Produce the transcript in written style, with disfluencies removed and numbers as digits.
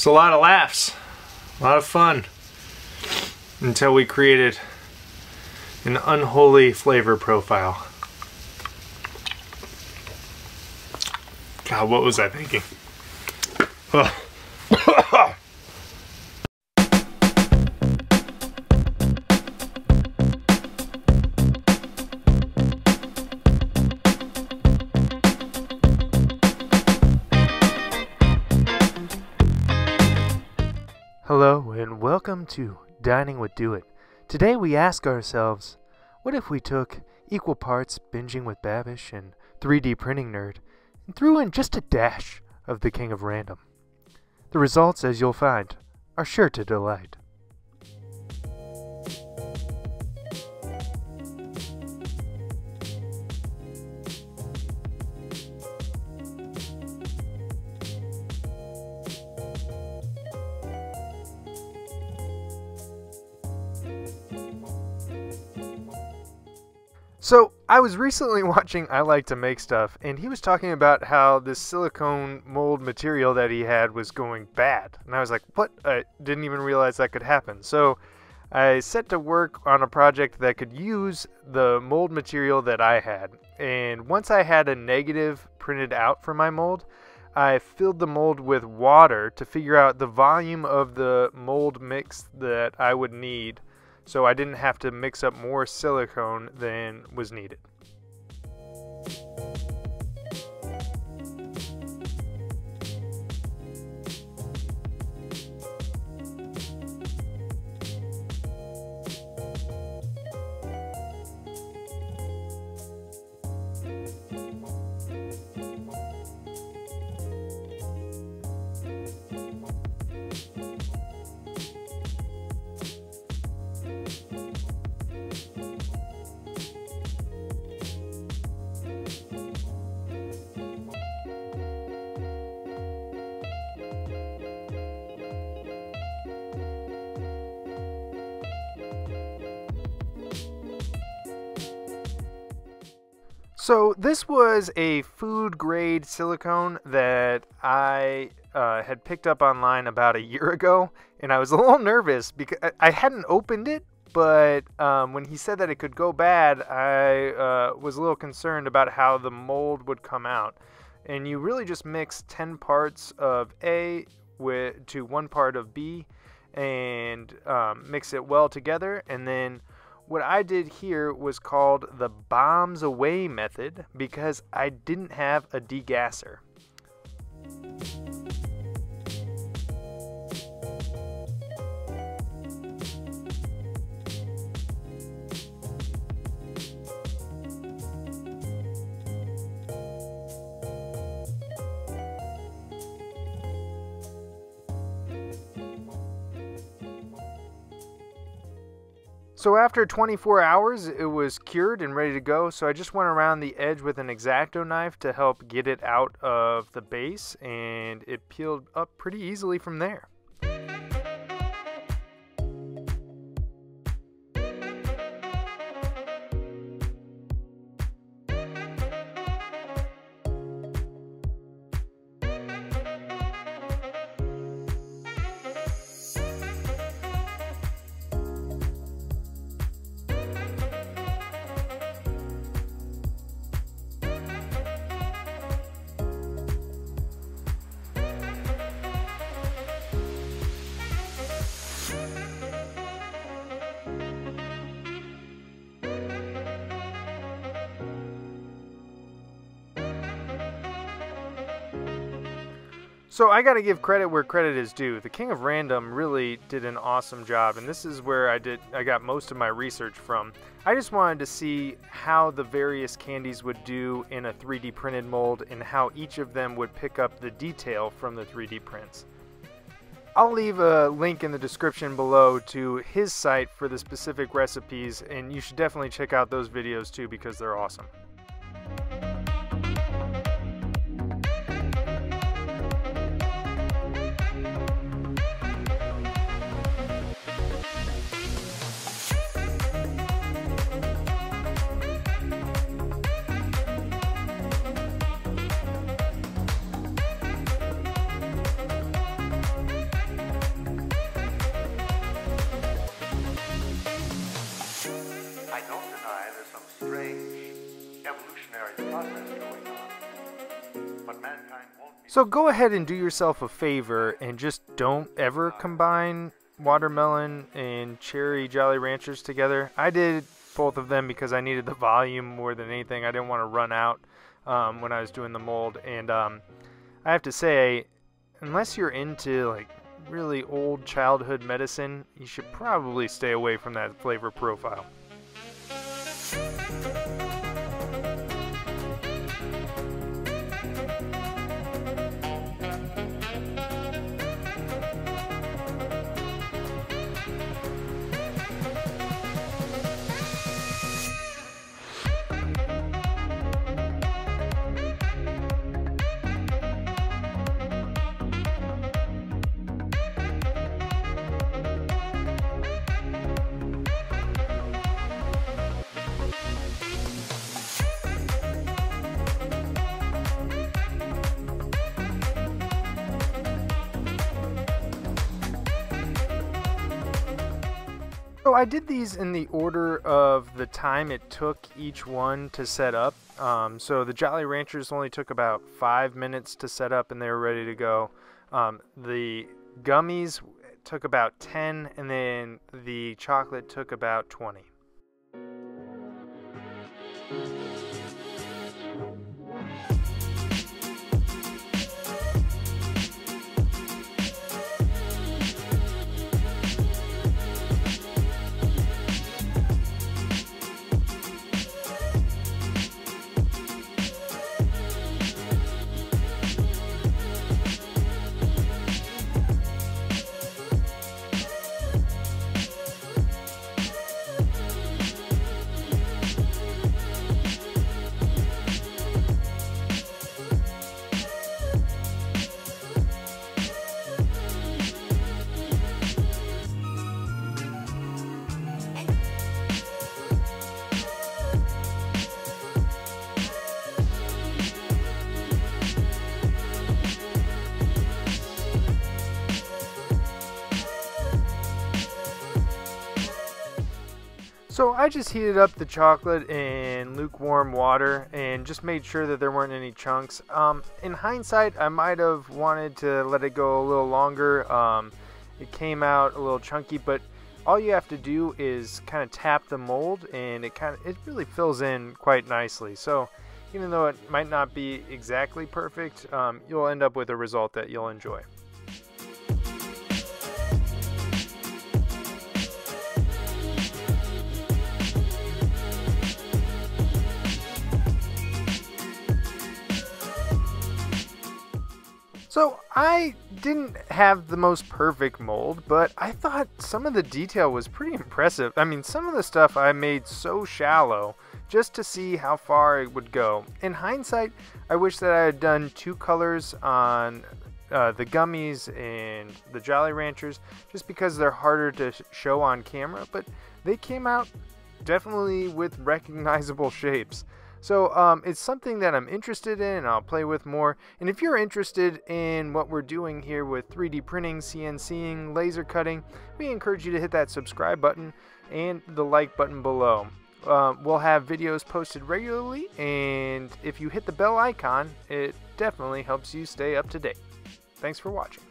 It's a lot of laughs, a lot of fun, until we created an unholy flavor profile. God, what was I thinking? Ugh. Hello and welcome to Dining with Do It. Today we ask ourselves, what if we took equal parts Binging with Babish and 3D Printing Nerd and threw in just a dash of the King of Random? The results, as you'll find, are sure to delight. So, I was recently watching I Like to Make Stuff, and he was talking about how this silicone mold material that he had was going bad. And I was like, what? I didn't even realize that could happen. So, I set to work on a project that could use the mold material that I had. And once I had a negative printed out for my mold, I filled the mold with water to figure out the volume of the mold mix that I would need, so I didn't have to mix up more silicone than was needed. So this was a food grade silicone that I had picked up online about a year ago, and I was a little nervous because I hadn't opened it, but when he said that it could go bad, I was a little concerned about how the mold would come out. And you really just mix 10 parts of A to 1 part of B and mix it well together, and then what I did here was called the bombs away method because I didn't have a degasser. So after 24 hours, it was cured and ready to go, so I just went around the edge with an X-Acto knife to help get it out of the base, and it peeled up pretty easily from there. So I gotta give credit where credit is due. The King of Random really did an awesome job, and this is where I got most of my research from. I just wanted to see how the various candies would do in a 3D printed mold and how each of them would pick up the detail from the 3D prints. I'll leave a link in the description below to his site for the specific recipes, and you should definitely check out those videos too because they're awesome. So go ahead and do yourself a favor and just don't ever combine watermelon and cherry Jolly Ranchers together. I did both of them because I needed the volume more than anything. I didn't want to run out when I was doing the mold. And I have to say, unless you're into like really old childhood medicine, you should probably stay away from that flavor profile. So I did these in the order of the time it took each one to set up. So the Jolly Ranchers only took about 5 minutes to set up and they were ready to go. The gummies took about 10 and then the chocolate took about 20. So I just heated up the chocolate in lukewarm water and just made sure that there weren't any chunks. In hindsight, I might have wanted to let it go a little longer. It came out a little chunky, but all you have to do is kind of tap the mold and it really fills in quite nicely. So even though it might not be exactly perfect, you'll end up with a result that you'll enjoy. So I didn't have the most perfect mold, but I thought some of the detail was pretty impressive. I mean, some of the stuff I made so shallow just to see how far it would go. In hindsight, I wish that I had done two colors on the gummies and the Jolly Ranchers just because they're harder to show on camera, but they came out definitely with recognizable shapes. So it's something that I'm interested in and I'll play with more. And if you're interested in what we're doing here with 3D printing, CNCing, laser cutting, we encourage you to hit that subscribe button and the like button below. We'll have videos posted regularly, and if you hit the bell icon, it definitely helps you stay up to date. Thanks for watching.